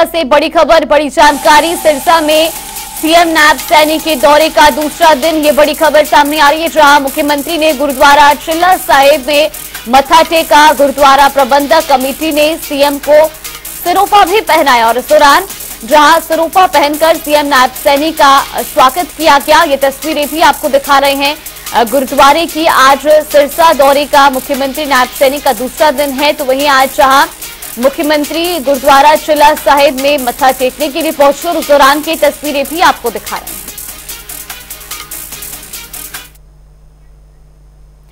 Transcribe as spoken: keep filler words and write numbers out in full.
सिरसा से बड़ी खबर, बड़ी जानकारी। सिरसा में सीएम नायब सैनी के दौरे का दूसरा दिन ये बड़ी खबर सामने आ रही है, जहां मुख्यमंत्री ने गुरुद्वारा चिल्ला साहिब में मत्था टेका। गुरुद्वारा प्रबंधक कमेटी ने सीएम को सिरोपा भी पहनाया और इस दौरान जहां सिरोपा पहनकर सीएम नायब सैनी का स्वागत किया गया। ये तस्वीरें भी आपको दिखा रहे हैं गुरुद्वारे की। आज सिरसा दौरे का मुख्यमंत्री नायब सैनी का दूसरा दिन है, तो वहीं आज जहां मुख्यमंत्री गुरुद्वारा चिल्ला साहिब में मत्था टेकने के लिए पहुंचे और उस दौरान की तस्वीरें भी आपको दिखा रहे हैं।